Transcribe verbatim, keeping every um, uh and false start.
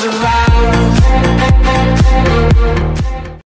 survive.